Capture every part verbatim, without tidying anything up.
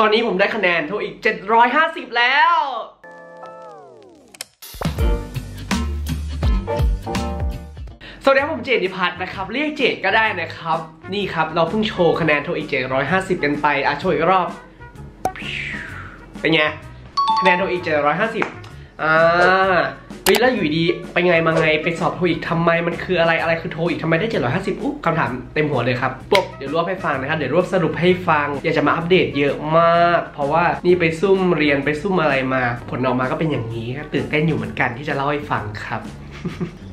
ตอนนี้ผมได้คะแนนโทอีกเจ็ดร้อยห้าสิบแล้วสวัสดีครับผมเจตดิพัฒน์นะครับเรียกเจตก็ได้นะครับนี่ครับเราเพิ่งโชว์คะแนนโทอีกเจ็ดร้อยห้าสิบกันไปอ่ะโชว์อีกรอบเป็นไงคะแนนโทอีกเจ็ดร้อยห้าสิบอ่าเฮ้ยแล้วอยู่ดีไปไงมาไงไปสอบโทอีกทำไมมันคืออะไรอะไรคือโทอีกทำไมได้เจ็ดร้อยห้าสิบอุ๊บคำถามเต็มหัวเลยครับปุ๊บเดี๋ยวรวบให้ฟังนะครับเดี๋ยวรวบสรุปให้ฟังอยากจะมาอัปเดตเยอะมากเพราะว่านี่ไปซุ่มเรียนไปซุ่มอะไรมาผลออกมาก็เป็นอย่างนี้ครับตื่นเต้นอยู่เหมือนกันที่จะเล่าให้ฟังครับ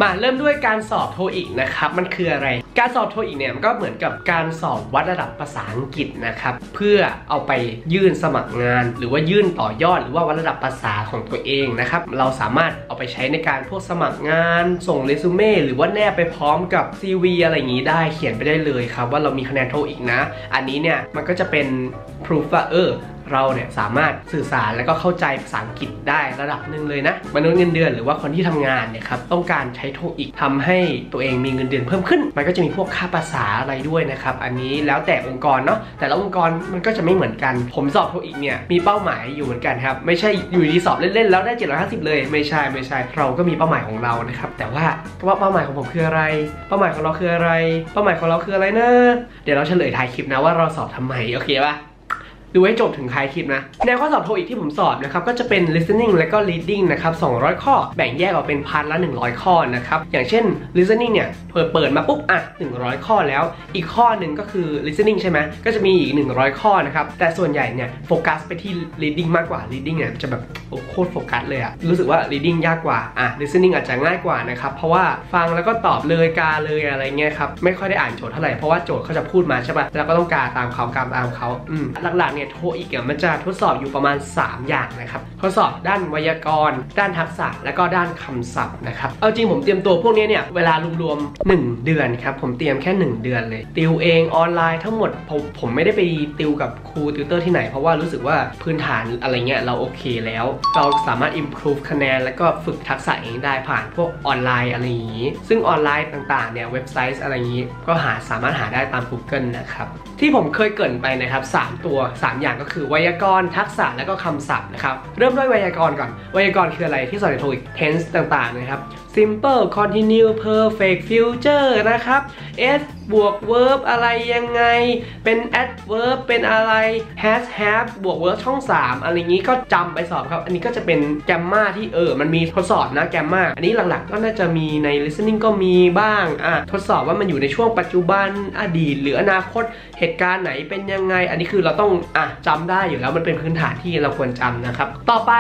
มาเริ่มด้วยการสอบโทอีกนะครับมันคืออะไรการสอบโทอีกเนี่ยมันก็เหมือนกับการสอบวัดระดับภาษาอังกฤษนะครับเพื่อเอาไปยื่นสมัครงานหรือว่ายื่นต่อยอดหรือว่าวัดระดับภาษาของตัวเองนะครับเราสามารถเอาไปใช้ในการพวกสมัครงานส่งเรซูเม่หรือว่าแนบไปพร้อมกับ ซี วี อะไรอย่างนี้ได้เขียนไปได้เลยครับว่าเรามีคะแนนโทอีกนะอันนี้เนี่ยมันก็จะเป็น proof ว่าเออเราเนี่ยสามารถสื่อสารและก็เข้าใจภาษาอังกฤษได้ระดับหนึ่งเลยนะมนุษย์เงินเดือนหรือว่าคนที่ทำงานเนี่ยครับต้องการใช้โทอีกทำให้ตัวเองมีเงินเดือนเพิ่มขึ้นมันก็จะมีพวกค่าภาษาอะไรด้วยนะครับอันนี้แล้วแต่องค์กรเนาะแต่ละองค์กรมันก็จะไม่เหมือนกันผมสอบโทอีกเนี่ยมีเป้าหมายอยู่เหมือนกันครับไม่ใช่อยู่ดีสอบเล่นๆแล้วได้เจ็ดร้อยห้าสิบเลยไม่ใช่ไม่ใช่เราก็มีเป้าหมายของเรานะครับแต่ว่าว่าเป้าหมายของผมคืออะไรเป้าหมายของเราคืออะไรเป้าหมายของเราคืออะไรนะเดี๋ยวเราเฉลยท้ายคลิปนะว่าเราสอบทำไมโอเคป่ะดูให้จบถึงท้ายคลิปนะแนวข้อสอบโทอีกที่ผมสอบนะครับก็จะเป็น listening และก็ reading นะครับสองร้อยข้อแบ่งแยกออกเป็นพาร์ทละหนึ่งร้อยข้อนะครับอย่างเช่น listening เนี่ยเปิดมาปุ๊บอ่ะหนึ่งร้อยข้อแล้วอีกข้อหนึ่งก็คือ listening ใช่ไหมก็จะมีอีกหนึ่งร้อยข้อนะครับแต่ส่วนใหญ่เนี่ยโฟกัสไปที่ reading มากกว่า reading เนี่ยจะแบบโอ้โคตรโฟกัสเลยอะรู้สึกว่า reading ยากกว่าอ่ะ listening อาจจะง่ายกว่านะครับเพราะว่าฟังแล้วก็ตอบเลยกาเลยอะไรเงี้ยครับไม่ค่อยได้อ่านโจทย์เท่าไหร่เพราะว่าโจทย์เขาจะพูดมาใช่ป่ะแล้วก็ต้องกาตามเขากาตามเขาอืมหลักๆโทอีกเนี่ยมันจะทดสอบอยู่ประมาณสามอย่างนะครับทดสอบด้านไวยากรณ์ด้านทักษะและก็ด้านคำศัพท์นะครับเอาจริงผมเตรียมตัวพวกนี้เนี่ยเวลารวมๆหนึ่งเดือนครับผมเตรียมแค่หนึ่งเดือนเลยติวเองออนไลน์ทั้งหมดผมผมไม่ได้ไปติวกับครูติวเตอร์ที่ไหนเพราะว่ารู้สึกว่าพื้นฐานอะไรเงี้ยเราโอเคแล้วเราสามารถ improve คะแนนแล้วก็ฝึกทักษะเองได้ผ่านพวกออนไลน์อะไรอย่างนี้ซึ่งออนไลน์ต่างๆเนี่ยเว็บไซต์อะไรอย่างนี้ก็หาสามารถหาได้ตาม Google นะครับที่ผมเคยเกริ่นไปนะครับสามตัวสามอย่างก็คือไวยากรณ์ทักษะและก็คำศัพท์นะครับเริ่มด้วยไวยากรณ์ก่อนไวยากรณ์คืออะไรที่สอนในโทอีก tense ต่างๆนะครับ simple continue perfect future นะครับ s บวก verb อะไรยังไงเป็น adverb เป็นอะไร has have บวก verb ช่องสามอะไรงี้ก็จำไปสอบครับอันนี้ก็จะเป็น grammar ที่เออมันมีทดสอบนะ grammar อันนี้หลักๆก็น่าจะมีใน listening ก็มีบ้างอ่ะทดสอบว่ามันอยู่ในช่วงปัจจุบันอดีตหรืออนาคตเหตุการณ์ไหนเป็นยังไงอันนี้คือเราต้องอ่ะจำได้อยู่แล้วมันเป็นพื้นฐานที่เราควรจำนะครับต่อไป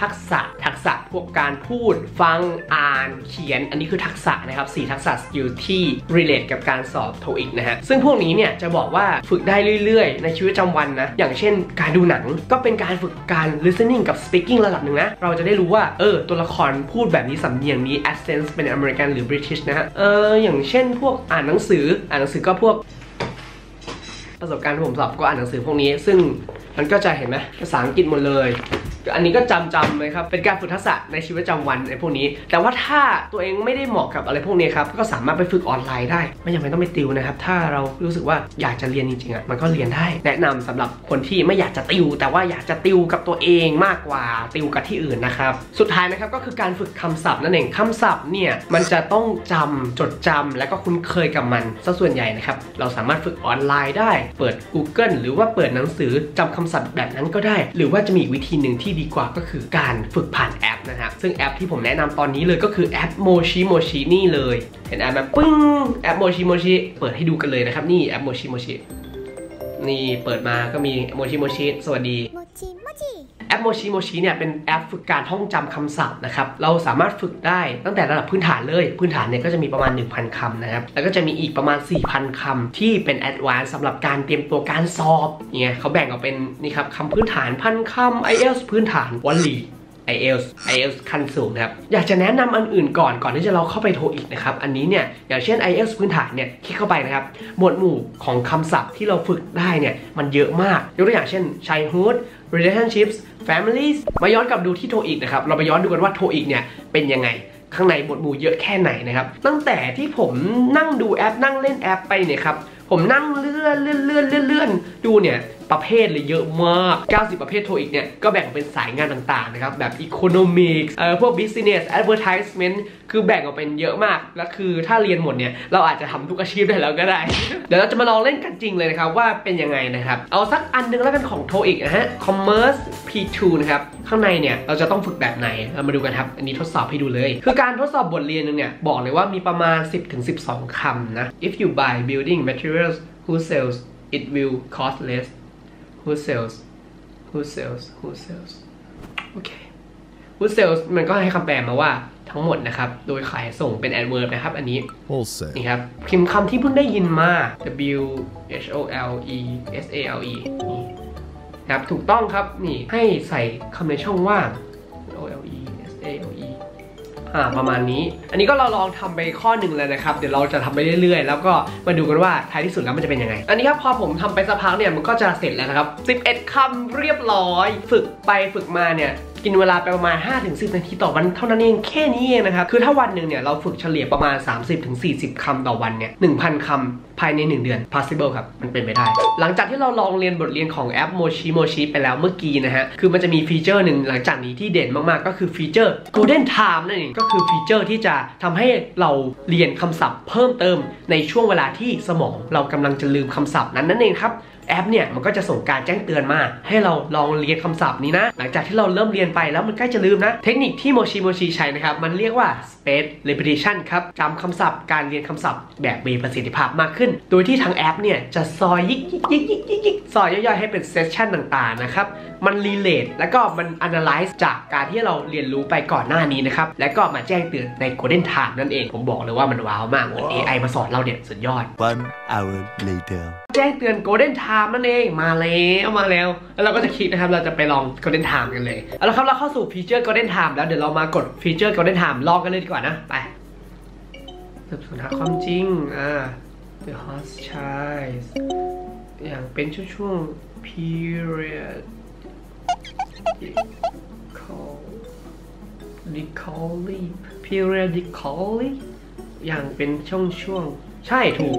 ทักษะทักษะพวกการพูดฟังอ่านเขียนอันนี้คือทักษะนะครับสี่ทักษะอยู่ที่ relate กับการสอบโทอีกนะฮะซึ่งพวกนี้เนี่ยจะบอกว่าฝึกได้เรื่อยๆในชีวิตประจำวันนะอย่างเช่นการดูหนังก็เป็นการฝึกการ listening กับ speaking ระดับหนึ่งนะเราจะได้รู้ว่าเออตัวละครพูดแบบนี้สำเนียงนี้ accent เป็นอเมริกันหรือ British นะฮะเอออย่างเช่นพวกอ่านหนังสืออ่านหนังสือก็พวกประสบการณ์ที่ผมสอบก็อ่านหนังสือพวกนี้ซึ่งมันก็จะเห็นไหมภาษาอังกฤษหมดเลยอันนี้ก็จำจำเลยครับเป็นการฝึกทักษะในชีวิตประจำวันในพวกนี้แต่ว่าถ้าตัวเองไม่ได้เหมาะกับอะไรพวกนี้ครับก็สามารถไปฝึกออนไลน์ได้ไม่จำเป็นต้องไปติวนะครับถ้าเรารู้สึกว่าอยากจะเรียนจริงๆอ่ะมันก็เรียนได้แนะนำสำหรับคนที่ไม่อยากจะติวแต่ว่าอยากจะติวกับตัวเองมากกว่าติวกับที่อื่นนะครับสุดท้ายนะครับก็คือการฝึกคำศัพท์นั่นเองคำศัพท์เนี่ยมันจะต้องจำจดจำแล้วก็คุ้นเคยกับมันซะส่วนใหญ่นะครับเราสามารถฝึกออนไลน์ได้เปิด Google หรือว่าเปิดหนังสือจำคำศัพท์แบบนั้นก็ได้หรือว่าจะมีอีกวิธีหนึ่งที่ดีกว่าก็คือการฝึกผ่านแอปนะครับซึ่งแอปที่ผมแนะนำตอนนี้เลยก็คือแอปโมชิโมชินี่เลยเห็นแอปแบบปึ้งแอปโมชิโมชิเปิดให้ดูกันเลยนะครับนี่แอปโมชิโมชินี่เปิดมาก็มีโมชิโมชิสวัสดีแอปโมชิโมชิเนี่ยเป็นแอปฝึกการท่องจำคำศัพท์นะครับเราสามารถฝึกได้ตั้งแต่ระดับพื้นฐานเลยพื้นฐานเนี่ยก็จะมีประมาณ หนึ่งพัน คำนะครับแล้วก็จะมีอีกประมาณ สี่พัน คำที่เป็นแอดวานซ์สำหรับการเตรียมตัวการสอบเนี่ยเขาแบ่งออกเป็นนี่ครับคำพื้นฐานพันคำ ไอ เอล ที พื้นฐานวลีไอ เอล ที ไอ เอล ที ขั้นสูงนะครับอยากจะแนะนำอันอื่นก่อนก่อนที่จะเราเข้าไปโทอีกนะครับอันนี้เนี่ยอย่างเช่น ไอ เอล ที พื้นฐานเนี่ยคลิกเข้าไปนะครับหมวดหมู่ของคำศัพท์ที่เราฝึกได้เนี่ยมันเยอะมากยกตัวอย่างเช่น childhood relationships families มาย้อนกลับดูที่โทอีกนะครับเราไปย้อนดูกันว่าโทอีกเนี่ยเป็นยังไงข้างในหมวดหมู่เยอะแค่ไหนนะครับตั้งแต่ที่ผมนั่งดูแอปนั่งเล่นแอปไปเนี่ยครับผมนั่งเลื่อนเลื่อนเลื่อนเลื่อนดูเนี่ย ประเภทเลยเยอะมากเก้าสิบประเภทโทอีกเนี่ยก็แบ่งเป็นสายงานต่างๆนะครับแบบ Economics เอ่อพวก Business Advertisement คือแบ่งออกเป็นเยอะมากแล้วคือถ้าเรียนหมดเนี่ยเราอาจจะทำทุกอาชีพได้แล้วก็ได้ เดี๋ยวเราจะมาลองเล่นกันจริงเลยนะครับว่าเป็นยังไงนะครับเอาสักอันนึงแล้วเป็นของโทอีกนะฮะ Commerce พี ทู นะครับข้างในเนี่ยเราจะต้องฝึกแบบไหนเรามาดูกันครับอันนี้ทดสอบให้ดูเลยคือการทดสอบบทเรียนนึงเนี่ยบอกเลยว่ามีประมาณ สิบถึงสิบสอง คำนะ If you buy building materials who sells it will cost less who sells who sells who sells โอเค who sells มันก็ให้คำแปลมาว่าทั้งหมดนะครับโดยขายส่งเป็น adverb นะครับอันนี้ wholesale นี่ครับพิมพ์คำที่เพิ่งได้ยินมา w h o l e s a l e นี่นะครับถูกต้องครับนี่ให้ใส่คำในช่องว่าง o l e s a l e อ่าประมาณนี้อันนี้ก็เราลองทำไปข้อหนึ่งแล้วนะครับเดี๋ยวเราจะทำไปเรื่อยๆแล้วก็มาดูกันว่าท้ายที่สุดแล้วมันจะเป็นยังไงอันนี้ครับพอผมทำไปสักพักเนี่ยมันก็จะเสร็จแล้วนะครับสิบเอ็ดคำเรียบร้อยฝึกไปฝึกมาเนี่ยกินเวลาไปประมาณ ห้าถึงสิบ นาทีต่อวันเท่านั้นเองแค่นี้เองนะครับคือถ้าวันหนึ่งเนี่ยเราฝึกเฉลี่ยประมาณ สามสิบถึงสี่สิบ คำต่อวันเนี่ย หนึ่งพัน คำภายใน หนึ่ง เดือน possible ครับมันเป็นไปได้หลังจากที่เราลองเรียนบทเรียนของแอปโมชิโมชิไปแล้วเมื่อกี้นะฮะคือมันจะมีฟีเจอร์หนึ่งหลังจากนี้ที่เด่นมากๆก็คือฟีเจอร์ Golden Time นั่นเองก็คือฟีเจอร์ที่จะทำให้เราเรียนคำศัพท์เพิ่มเติมในช่วงเวลาที่สมองเรากำลังจะลืมคำศัพท์นั้นนั่นเองครับแอปเนี่ยมันก็จะส่งการแจ้งเตือนมาให้เราลองเรียนคำศัพท์นี้นะหลังจากที่เราเริ่มเรียนไปแล้วมันใกล้จะลืมนะเทคนิคที่โมชิโมชิใช้นะครับมันเรียกว่า space repetition ครับจำคำศัพท์การเรียนคำศัพท์แบบมีประสิทธิภาพมากขึ้นโดยที่ทางแอปเนี่ยจะซอยยิกยิกยิกยิกยิกยิกซอยย่อยๆให้เป็นเซสชันต่างๆนะครับมัน relate แล้วก็มัน analyze จากการที่เราเรียนรู้ไปก่อนหน้านี้นะครับแล้วก็มาแจ้งเตือนใน golden time นั่นเองผมบอกเลยว่ามันว้าวมากเหมือน เอ ไอ มาสอนเราเนี่ยสุดยอด one hour later แจ้งเตือน golden timeนั่นเองมาแล้วมาแล้วแล้วเราก็จะคลิกนะครับเราจะไปลอง Golden Time กันเลยเอาละครับเราเข้าสู่ฟีเจอร์ Golden Time แล้วเดี๋ยวเรามากดฟีเจอร์ Golden Time ลองกันเลยดีกว่านะไปสืบสวนหาความจริงอ่า The Host Child อย่างเป็นช่วงๆ period recall recalling period recalling อย่างเป็นช่วงๆใช่ถูก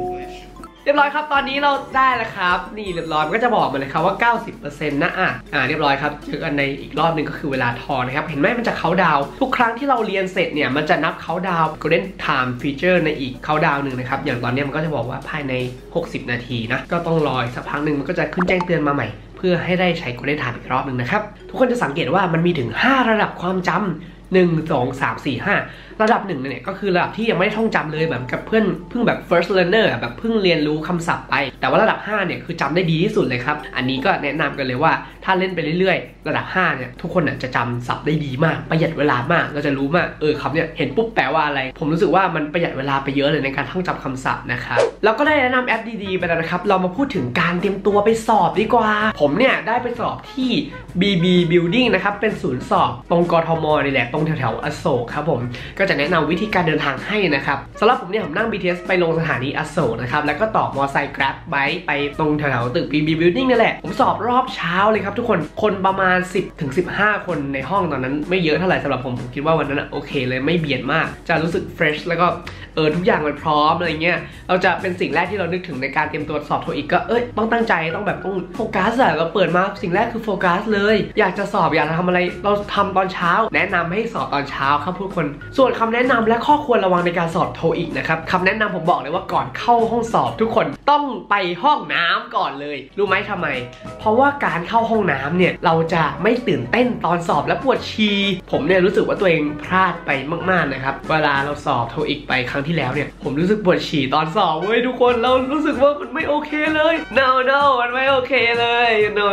เรียบร้อยครับตอนนี้เราได้แล้วครับนี่เรียบร้อยมันก็จะบอกมาเลยครับว่า เก้าสิบเปอร์เซ็นต์ นะอ่ะอ่าเรียบร้อยครับเจอกันในอีกรอบหนึ่งก็คือเวลาทอนะครับเห็นไหมมันจะเขาดาวทุกครั้งที่เราเรียนเสร็จเนี่ยมันจะนับเขาดาว Golden Time Feature ในอีกเขาดาวหนึ่งนะครับอย่างตอนนี้มันก็จะบอกว่าภายในหกสิบนาทีนะก็ต้องรอสักพักหนึ่งมันก็จะขึ้นแจ้งเตือนมาใหม่เพื่อให้ได้ใช้ Golden Time อีกรอบหนึ่งนะครับทุกคนจะสังเกตว่ามันมีถึงห้าระดับความจำหนึ่ง สอง สาม สี่ ห้า ระดับหนึ่งเนี่ยก็คือระดับที่ยังไม่ได้ท่องจำเลยแบบกับเพื่อนเพิ่งแบบ first learner แบบเพิ่งเรียนรู้คำศัพท์ไปแต่ว่าระดับห้าเนี่ยคือจำได้ดีที่สุดเลยครับอันนี้ก็แนะนำกันเลยว่าถ้าเล่นไปเรื่อยๆระดับห้าเนี่ยทุกคนจะจำศัพท์ได้ดีมากประหยัดเวลามากเราจะรู้มากเออคำเนี่ยเห็นปุ๊บแปลว่าอะไรผมรู้สึกว่ามันประหยัดเวลาไปเยอะเลยในการท่องจำคำศัพท์นะครับแล้วก็ได้แนะนำแอปดีๆไปแล้วนะครับเรามาพูดถึงการเตรียมตัวไปสอบดีกว่าผมเนี่ยได้ไปสอบที่ บี บี Building นะครับเป็นศูนย์สอบตรงกทมนี่แหละตรงแถวอโศกครับผมก็จะแนะนำวิธีการเดินทางให้นะครับสำหรับผมเนี่ยผมนั่ง บี ที เอส ไปลงสถานีอโศกนะครับแล้วก็ต่อมอไซค์ Grab ไบค์ไปตรงแถวตึก บี บี Building นั่นแหละผมสอบรอบเช้าเลยครับทุกคนคนประมาณ สิบถึงสิบห้า คนในห้องตอนนั้นไม่เยอะเท่าไหร่สำหรับผมผมคิดว่าวันนั้นโอเคเลยไม่เบียดมากจะรู้สึก fresh แล้วก็เออทุกอย่างมันพร้อมอะไรเงี้ยเราจะเป็นสิ่งแรกที่เรานึกถึงในการเตรียมตัวสอบโทอีกก็เอ้ยต้องตั้งใจต้องแบบต้องโฟกัสอะเราเปิดมาสิ่งแรกคือโฟกัสเลยอยากจะสอบอยากจะทำอะไรเราทำตอนเช้าแนะนำให้สอบตอนเช้าครับทุกคนส่วนคำแนะนำและข้อควรระวังในการสอบโทอีกนะครับคำแนะนำผมบอกเลยว่าก่อนเข้าห้องสอบทุกคนต้องไปห้องน้ำก่อนเลยรู้ไหมทำไมเพราะว่าการเข้าห้องน้ำเนี่ยเราจะไม่ตื่นเต้นตอนสอบและปวดชีผมเนี่ยรู้สึกว่าตัวเองพลาดไปมากๆนะครับเวลาเราสอบโทอีกไปครั้งที่แล้วเนี่ยผมรู้สึกปวดฉี่ตอนสอบเว้ยทุกคนเรารู้สึกว่ามันไม่โอเคเลย no no มันไม่โอเคเลย no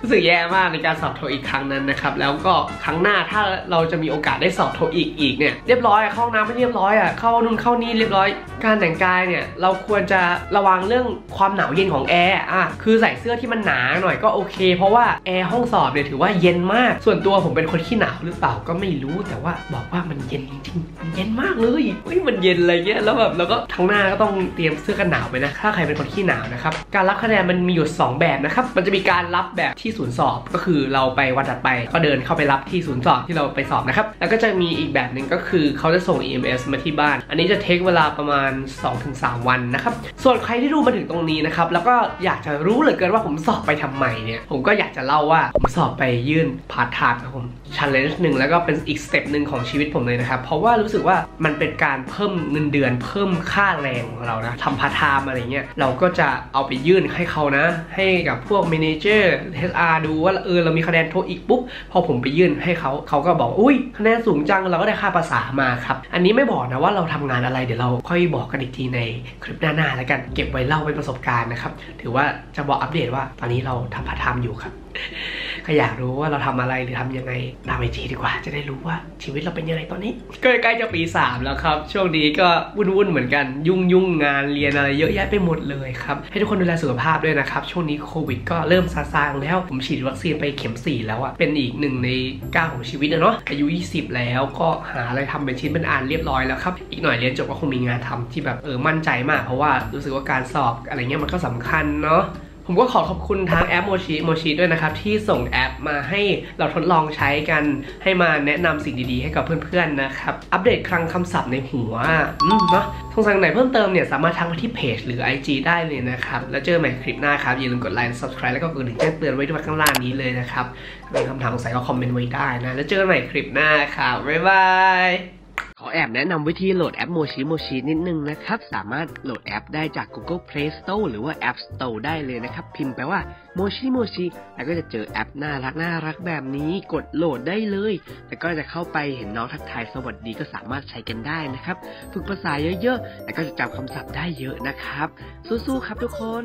รู้สึกแย่มากในการสอบโทอีกครั้งนั้นนะครับแล้วก็ครั้งหน้าถ้าเราจะมีโอกาสได้สอบโทอีกอีกเนี่ยเรียบร้อยเข้าห้องน้ำไม่เรียบร้อยอ่ะเข้านู่นเข้านี่เรียบร้อยการแต่งกายเนี่ยเราควรจะระวังเรื่องความหนาวเย็นของแอร์อ่ะคือใส่เสื้อที่มันหนาหน่อยก็โอเคเพราะว่าแอร์ห้องสอบเนี่ยถือว่าเย็นมากส่วนตัวผมเป็นคนขี้หนาวหรือเปล่าก็ไม่รู้แต่ว่าบอกว่ามันเย็นจริงมันเย็นมากเลยอุ้ยมันเย็นอะไรเงี้ยแล้วแบบเราก็ทั้งหน้าก็ต้องเตรียมเสื้อกันหนาวไปนะถ้าใครเป็นคนขี้หนาวนะครับการรับคะแนนมันมีอยู่สองแบบนะครับมันจะมีการรับแบบที่ศูนย์สอบก็คือเราไปวันถัดไปก็เดินเข้าไปรับที่ศูนย์สอบที่เราไปสอบ นะครับแล้วก็จะมีอีกแบบหนึ่งก็คือเขาจะส่ง อี เอ็ม เอส มาที่บ้านอันนี้จะเทคเวลาประมาณ สองถึงสาม วันนะครับส่วนใครที่ดูมาถึงตรงนี้นะครับแล้วก็อยากจะรู้เหลือเกินว่าผมสอบไปทำไมเนี่ยผมก็อยากจะเล่าว่าผมสอบไปยื่นพาร์ทไทม์ครับผมchallenge หนึ่งแล้วก็เป็นอีกสเต็ปหนึ่งของชีวิตผมเลยนะครับเพราะว่ารู้สึกว่ามันเป็นการเพิ่มเงินเดือนเพิ่มค่าแรงของเรานะทำพาร์ทไทม์อะไรเงี้ยเราก็จะเอาไปยื่นให้เขานะให้กับพวก manager เอช อาร์ ดูว่าเออเรามีคะแนนโทอิคปุ๊บพอผมไปยื่นให้เขาเขาก็บอกอุ้ยคะแนนสูงจังเราก็ได้ค่าภาษามาครับอันนี้ไม่บอกนะว่าเราทำงานอะไรเดี๋ยวเราค่อยบอกกันอีกทีในคลิปหน้าๆแล้วกันเก็บไว้เล่าเป็นประสบการณ์นะครับถือว่าจะบอกอัปเดตว่าตอนนี้เราทำพาร์ทไทม์อยู่ครับใครอยากรู้ว่าเราทำอะไรหรือทำยังไงตามไอจีดีกว่าจะได้รู้ว่าชีวิตเราเป็นยังไงตอนนี้ใกล้ๆจะปีสามแล้วครับช่วงนี้ก็วุ่นๆเหมือนกันยุ่งๆงานเรียนอะไรเยอะแยะไปหมดเลยครับให้ทุกคนดูแลสุขภาพด้วยนะครับช่วงนี้โควิดก็เริ่มซาซาแล้วผมฉีดวัคซีนไปเข็มสี่แล้วอ่ะเป็นอีกหนึ่งในก้าวของชีวิตนะเนาะอายุยี่สิบแล้วก็หาอะไรทำเป็นชิ้นเป็นอันเรียบร้อยแล้วครับอีกหน่อยเรียนจบก็คงมีงานทำที่แบบเออมั่นใจมากเพราะว่ารู้สึกว่าการสอบอะไรเงี้ยมันก็สำคัญเนาะผมก็ขอขอบคุณทางแอปโมชิโมชิด้วยนะครับที่ส่งแอปมาให้เราทดลองใช้กันให้มาแนะนำสิ่งดีๆให้กับเพื่อนๆนะครับอัปเดตคลังคำศัพท์ในหัวเนาะสงสัยไหนเพิ่มเติมเนี่ยสามารถทักมาที่เพจหรือ ไอ จี ได้เลยนะครับแล้วเจอใหม่คลิปหน้าครับอย่าลืมกดไลค์ ซับสไครบ์ แล้วก็กดกระดิ่งแจ้งเตือนไว้ด้วยข้างล่างนี้เลยนะครับมีคำถามสงสัยก็คอมเมนต์ไว้ได้นะแล้วเจอกันใหม่คลิปหน้าครับบ๊ายบายขอแอบแนะนำวิธีโหลดแอปโมชิโมชินิดนึงนะครับสามารถโหลดแอปได้จาก Google Play Store หรือว่า App Store ได้เลยนะครับพิมพ์ไปว่าโมชิโมชิแล้วก็จะเจอแอปน่ารักน่ารักแบบนี้กดโหลดได้เลยแล้วก็จะเข้าไปเห็นน้องทักทายสวัสดีก็สามารถใช้กันได้นะครับฝึกภาษาเยอะๆแล้วก็จะจำคำศัพท์ได้เยอะนะครับสู้ๆครับทุกคน